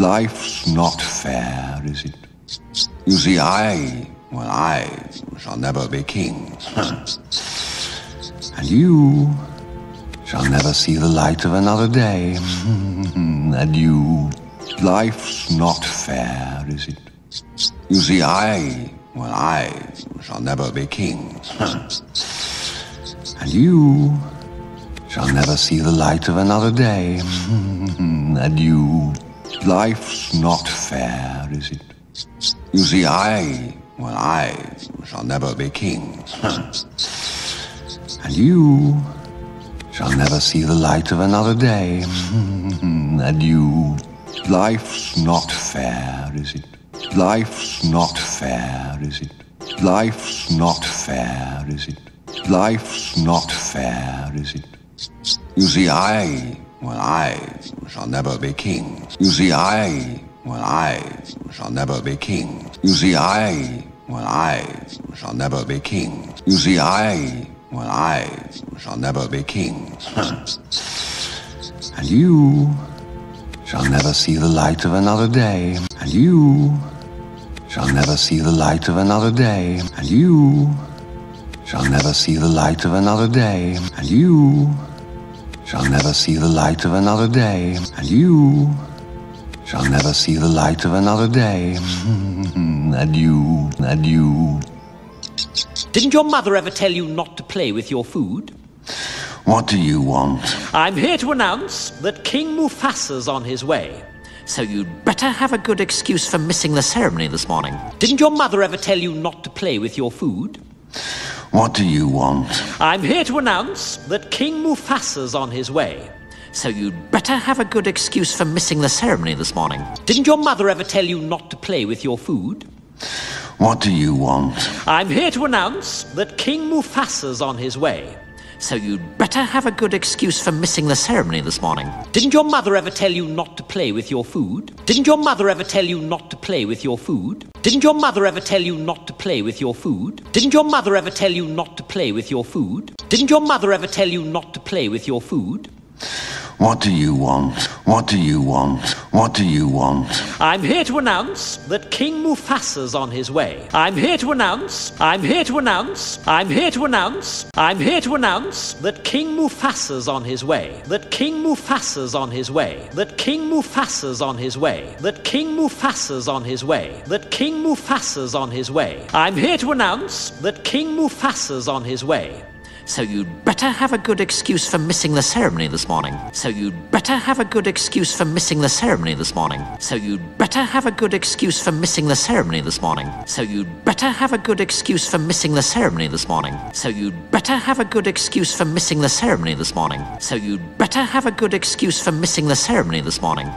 life's not fair, is it? You see, I shall never be king. And you shall never see the light of another day. And you, life's not fair, is it? You see, I shall never be king. And you shall never see the light of another day. And you, life's not fair, is it? You see, I shall never be king. And you shall never see the light of another day. And you, life's not fair, is it? Life's not fair, is it? Life's not fair, is it? Life's not fair, is it? You see, I shall never be king. You see, I shall never be king. You see, I shall never be king. You see, I shall never be king. And you shall never see the light of another day. And you shall never see the light of another day. And you shall never see the light of another day. And you shall never see the light of another day. And you shall never see the light of another day. And you. Didn't your mother ever tell you not to play with your food? What do you want? I'm here to announce that King Mufasa's on his way. So you'd better have a good excuse for missing the ceremony this morning. Didn't your mother ever tell you not to play with your food? What do you want? I'm here to announce that King Mufasa's on his way. So you'd better have a good excuse for missing the ceremony this morning. Didn't your mother ever tell you not to play with your food? What do you want? I'm here to announce that King Mufasa's on his way. So you'd better have a good excuse for missing the ceremony this morning. Didn't your mother ever tell you not to play with your food? Didn't your mother ever tell you not to play with your food? Didn't your mother ever tell you not to play with your food? Didn't your mother ever tell you not to play with your food? Didn't your mother ever tell you not to play with your food? What do you want? What do you want? What do you want? I'm here to announce that King Mufasa's on his way. I'm here to announce, I'm here to announce that King Mufasa's on his way. That King Mufasa's on his way. That King Mufasa's on his way. That King Mufasa's on his way. That King Mufasa's on his way. I'm here to announce that King Mufasa's on his way. So you'd better have a good excuse for missing the ceremony this morning. So you'd better have a good excuse for missing the ceremony this morning. So you'd better have a good excuse for missing the ceremony this morning. So you'd better have a good excuse for missing the ceremony this morning. So you'd better have a good excuse for missing the ceremony this morning. So you'd better have a good excuse for missing the ceremony this morning.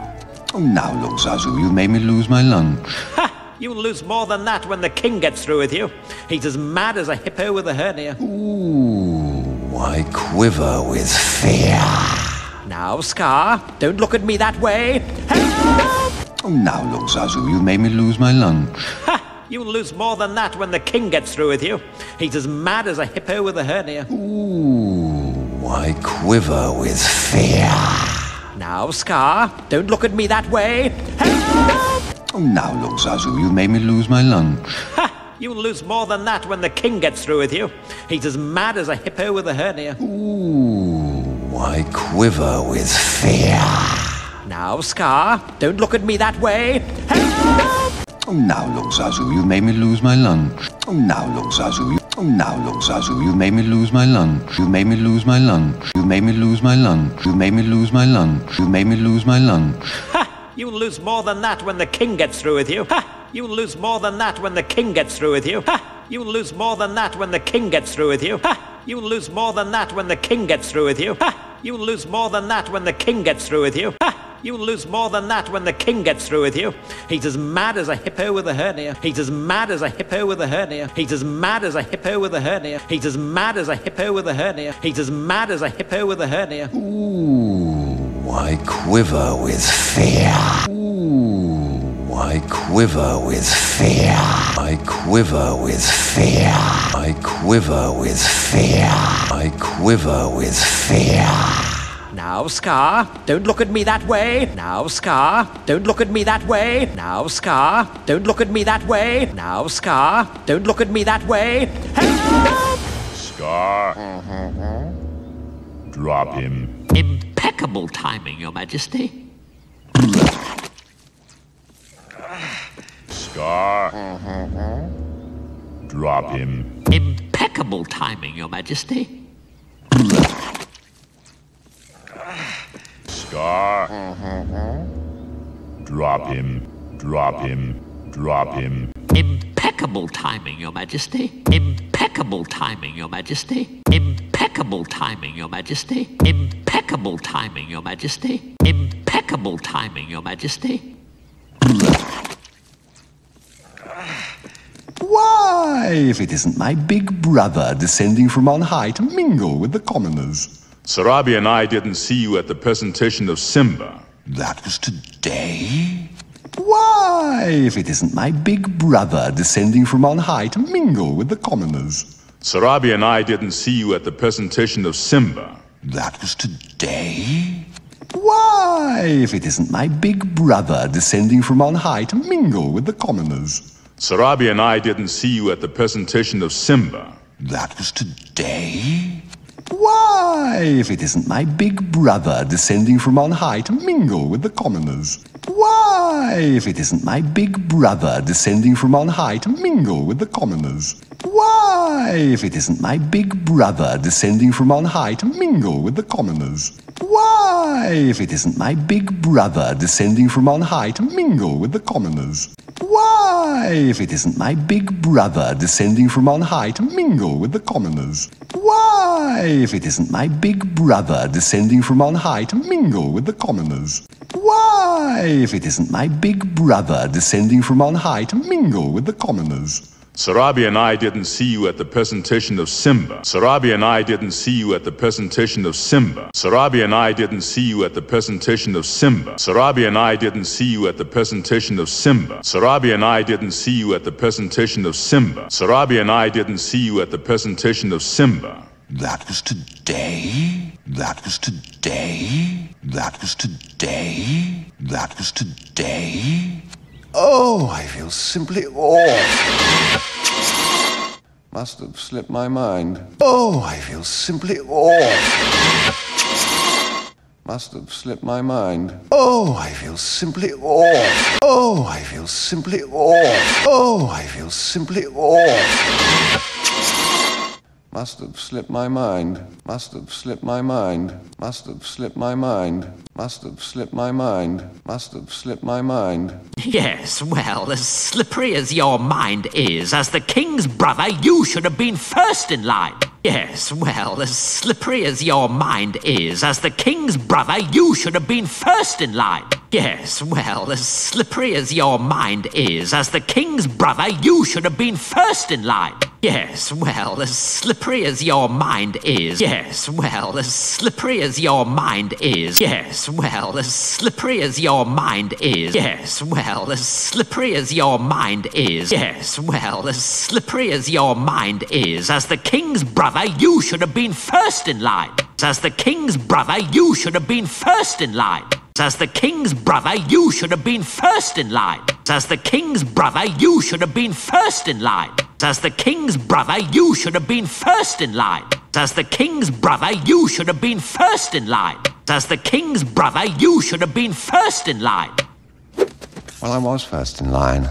Oh, now look, Zazu, you made me lose my lunch. Ha! You'll lose more than that when the king gets through with you. He's as mad as a hippo with a hernia. Ooh, I quiver with fear. Now, Scar, don't look at me that way. Help! Oh, now look, Zazu, you made me lose my lunch. Ha! You'll lose more than that when the king gets through with you. He's as mad as a hippo with a hernia. Ooh, I quiver with fear. Now, Scar, don't look at me that way. Help! Oh, now look, Zazu, you made me lose my lunch. Ha! You'll lose more than that when the king gets through with you. He's as mad as a hippo with a hernia. Ooh, I quiver with fear. Now, Scar, don't look at me that way. Help! Oh, now look, Zazu, you made me lose my lunch. Oh, now look, Zazu, you... Oh, now look, Zazu, you made me lose my lunch. You made me lose my lunch. You made me lose my lunch. You made me lose my lunch. You made me lose my lunch. Ha! You'll lose more than that when the king gets through with you. Ha! You'll lose more than that when the king gets through with you. Ha! You'll lose more than that when the king gets through with you. Ha! You'll lose more than that when the king gets through with you. Ha! You'll lose more than that when the king gets through with you. Ha! You'll lose more than that when the king gets through with you. He's as mad as a hippo with a hernia. He's as mad as a hippo with a hernia. He's as mad as a hippo with a hernia. He's as mad as a hippo with a hernia. He's as mad as a hippo with a hernia. Ooh. I quiver with fear. Ooh, I quiver with fear. I quiver with fear. I quiver with fear. I quiver with fear. Now, Scar, don't look at me that way. Now, Scar, don't look at me that way. Now, Scar, don't look at me that way. Now, Scar, don't look at me that way. Help! Scar. Drop him. Impeccable timing, Your Majesty. Scar. Drop him. Impeccable timing, Your Majesty. Scar. Drop him. Drop him. Drop him. Impeccable timing, Your Majesty. Impeccable timing, Your Majesty. Impeccable timing, Your Majesty. Impeccable timing, Your Majesty. Impeccable timing, Your Majesty. Why, if it isn't my big brother descending from on high to mingle with the commoners? Sarabi and I didn't see you at the presentation of Simba. That was today? Why, if it isn't my big brother descending from on high to mingle with the commoners? Sarabi and I didn't see you at the presentation of Simba. That was today? Why, if it isn't my big brother descending from on high to mingle with the commoners? Sarabi and I didn't see you at the presentation of Simba. That was today? Why, if it isn't my big brother descending from on high to mingle with the commoners? Why, if it isn't my big brother descending from on high to mingle with the commoners? Why, if it isn't my big brother descending from on high to mingle with the commoners? Why, if it isn't my big brother descending from on high to mingle with the commoners? Why, if it isn't my big brother descending from on high to mingle with the commoners? Why, if it isn't my big brother descending from on high to mingle with the commoners? Why, if it isn't my big brother descending from on high to mingle with the commoners? Sarabi and I didn't see you at the presentation of Simba. Sarabi and I didn't see you at the presentation of Simba. Sarabi and I didn't see you at the presentation of Simba. Sarabi and I didn't see you at the presentation of Simba. Sarabi and I didn't see you at the presentation of Simba. Sarabi and I didn't see you at the presentation of Simba. That was today? That was today? That was today? That was today? Oh, I feel simply awful. Must have slipped my mind. Oh, I feel simply awful. Must have slipped my mind. Oh, I feel simply awful. Oh, I feel simply awful. Oh, I feel simply awful. Must have slipped my mind. Must have slipped my mind. Must have slipped my mind. Must have slipped my mind. Must have slipped my mind. Yes, well, as slippery as your mind is, as the king's brother, you should have been first in line. Yes, well, as slippery as your mind is, as the king's brother, you should have been first in line. Yes, well, as slippery as your mind is, as the king's brother, you should have been first in line. Yes, well, as slippery as your mind is. Yes, well, as slippery as your mind is. Yes. Well, as slippery as your mind is. Yes, well, as slippery as your mind is. Yes, well, as slippery as your mind is. As the king's brother, you should have been first in line. As the king's brother, you should have been first in line. As the king's brother, you should have been first in line. As the king's brother, you should have been first in line. As the king's brother, you should have been first in line. As the king's brother, you should have been first in line. As the king's brother, you should have been first in line. Well, I was first in line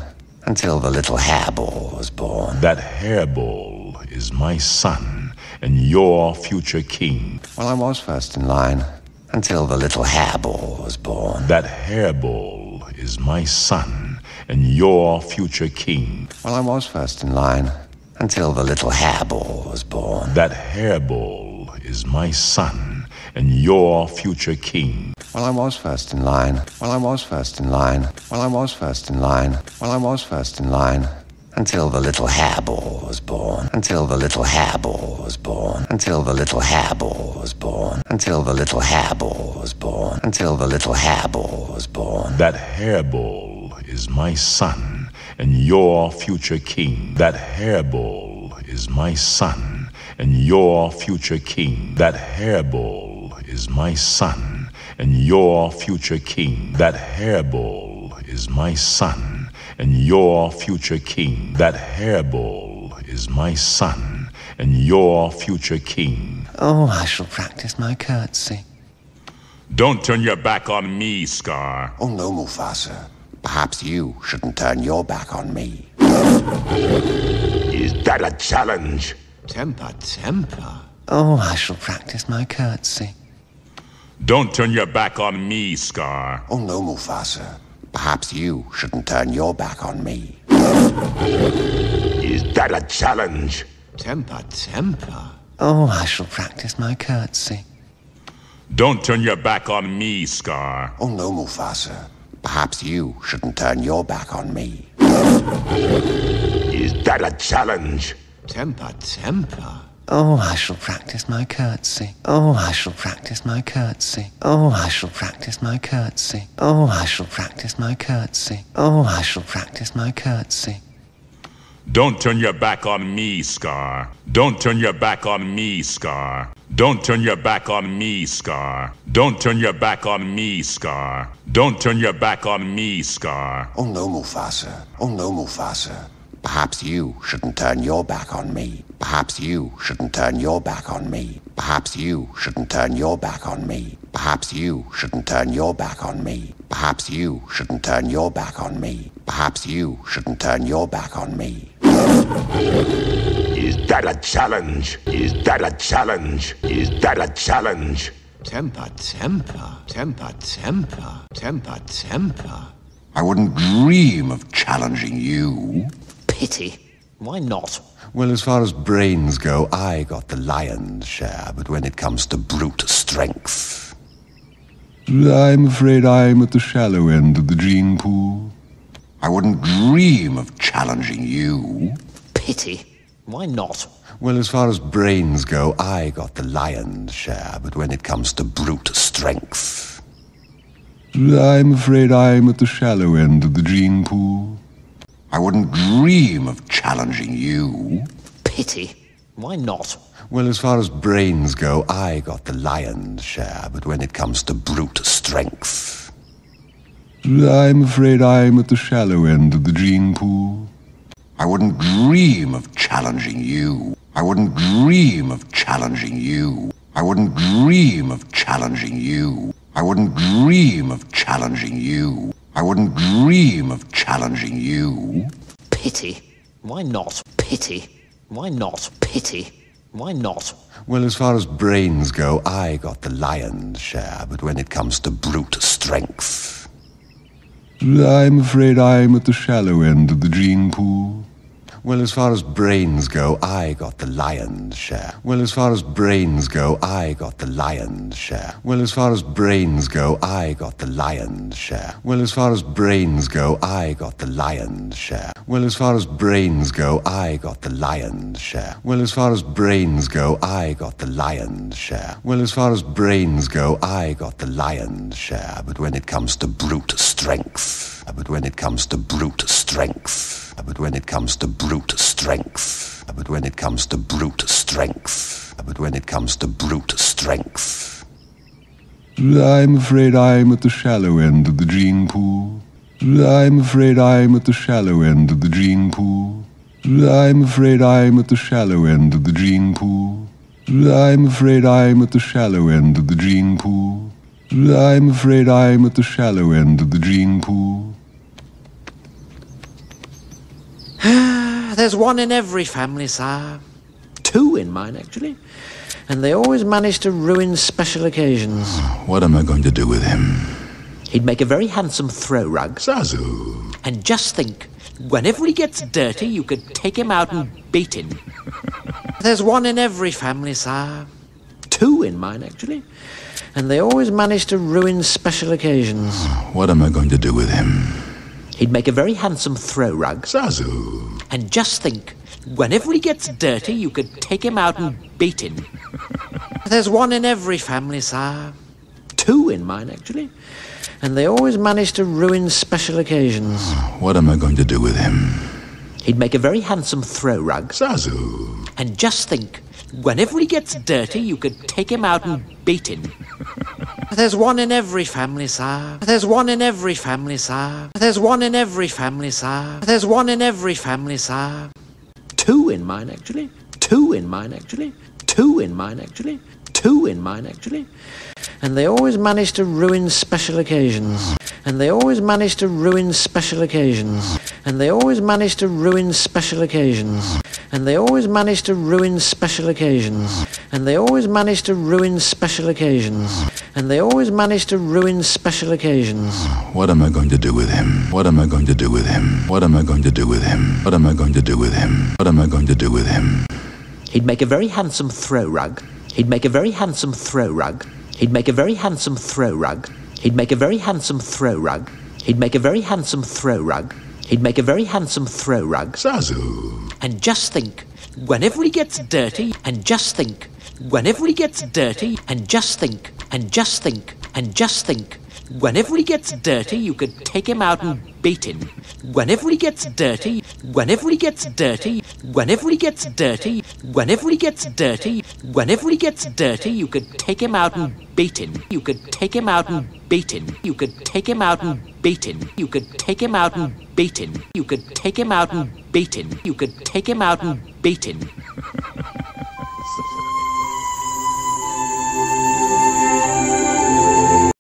until the little hairball was born. That hairball is my son and your future king. Well, I was first in line until the little hairball was born. That hairball is my son and your future king. Well, I was first in line until the little hairball was born. That hairball is my son and your future king. Well, I was first in line. Well, I was first in line. Well, I was first in line. Well, I was first in line. Until the little hairball was born. Until the little hairball was born. Until the little hairball was born. Until the little hairball was born. Until the little hairball was born. That hairball is my son and your future king. That hairball is my son and your future king. That hairball is my son and your future king. That hairball is my son, and your future king. That hairball is my son, and your future king. Oh, I shall practice my curtsy. Don't turn your back on me, Scar. Oh no, Mufasa. Perhaps you shouldn't turn your back on me. Is that a challenge? Temper, temper. Oh, I shall practice my curtsy. Don't turn your back on me, Scar. Oh no, Mufasa. Perhaps you shouldn't turn your back on me. Is that a challenge? Temper, temper. Oh, I shall practice my curtsy. Don't turn your back on me, Scar. Oh no, Mufasa. Perhaps you shouldn't turn your back on me. Is that a challenge? Temper, temper. Oh, I shall practice my curtsy. Oh, I shall practice my curtsy. Oh, I shall practice my curtsy. Oh, I shall practice my curtsy. Oh, I shall practice my curtsy. Don't turn your back on me, Scar. Don't turn your back on me, Scar. Don't turn your back on me, Scar. Don't turn your back on me, Scar. Don't turn your back on me, Scar. Oh no, Mufasa. Oh no, Mufasa. Perhaps you shouldn't turn your back on me. Perhaps you shouldn't turn your back on me. Perhaps you shouldn't turn your back on me. Perhaps you shouldn't turn your back on me. Perhaps you shouldn't turn your back on me. Perhaps you shouldn't turn your back on me. Is that a challenge? Is that a challenge? Is that a challenge? Temper, temper. Temper, temper. Temper, temper. I wouldn't dream of challenging you. Pity. Why not? Well, as far as brains go, I got the lion's share, but when it comes to brute strength, I'm afraid I'm at the shallow end of the gene pool. I wouldn't dream of challenging you. Pity. Why not? Well, as far as brains go, I got the lion's share, but when it comes to brute strength, I'm afraid I'm at the shallow end of the gene pool. I wouldn't dream of challenging you. Pity. Why not? Well, as far as brains go, I got the lion's share, but when it comes to brute strength, I'm afraid I'm at the shallow end of the gene pool. I wouldn't dream of challenging you. I wouldn't dream of challenging you. I wouldn't dream of challenging you. I wouldn't dream of challenging you. I wouldn't dream of challenging you. Pity. Why not? Pity. Why not? Pity. Why not? Well, as far as brains go, I got the lion's share, but when it comes to brute strength, I'm afraid I'm at the shallow end of the gene pool. Well, as far as brains go, I got the lion's share. Well, as far as brains go, I got the lion's share. Well, as far as brains go, I got the lion's share. Well, as far as brains go, I got the lion's share. Well, as far as brains go, I got the lion's share. Well, as far as brains go, I got the lion's share. Well, as far as brains go, I got the lion's share. But when it comes to brute strength, but when it comes to brute strength, but when it comes to brute strength, but when it comes to brute strength, but when it comes to brute strength, I'm afraid I'm at the shallow end of the gene pool. I'm afraid I'm at the shallow end of the gene pool. I'm afraid I'm at the shallow end of the gene pool. I'm afraid I'm at the shallow end of the gene pool. I'm afraid I'm at the shallow end of the gene pool. There's one in every family, sire. Two in mine, actually. And they always manage to ruin special occasions. Oh, what am I going to do with him? He'd make a very handsome throw rug. Zazu. And just think, whenever he gets dirty, you could take him out and beat him. There's one in every family, sire. Two in mine, actually. And they always manage to ruin special occasions. Oh, what am I going to do with him? He'd make a very handsome throw rug. Zazu. And just think, whenever he gets dirty, you could take him out and beat him. There's one in every family, sire. Two in mine, actually. And they always manage to ruin special occasions. Oh, what am I going to do with him? He'd make a very handsome throw rug. Zazu. And just think, whenever he gets dirty, you could take him out and beat him. There's one in every family, sire. There's one in every family, sire. There's one in every family, sire. There's one in every family, sire. Two in mine, actually. Two in mine, actually. Two in mine, actually. Two in mine, actually. And they always manage to ruin special occasions. And they always manage to ruin special occasions. And they always manage to ruin special occasions. And they always manage to ruin special occasions. And they always manage to ruin special occasions. And they always manage to ruin special occasions. What am I going to do with him? What am I going to do with him? What am I going to do with him? What am I going to do with him? What am I going to do with him? He'd make a very handsome throw rug. He'd make a very handsome throw rug. He'd make a very handsome throw rug. He'd make a very handsome throw rug. He'd make a very handsome throw rug. He'd make a very handsome throw rug. Zazu. And just think, whenever he gets dirty, and just think, whenever he gets dirty, and just think, and just think, and just think, whenever he gets dirty, you could take him out and beat him. Whenever he gets dirty, whenever he gets dirty, whenever he gets dirty, whenever he gets dirty, whenever he gets dirty, you could take him out and beat him. You could take him out and beat him. You could take him out and beat him. You could take him out and beat him. You could take him out and beat him. You could take him out and beat him.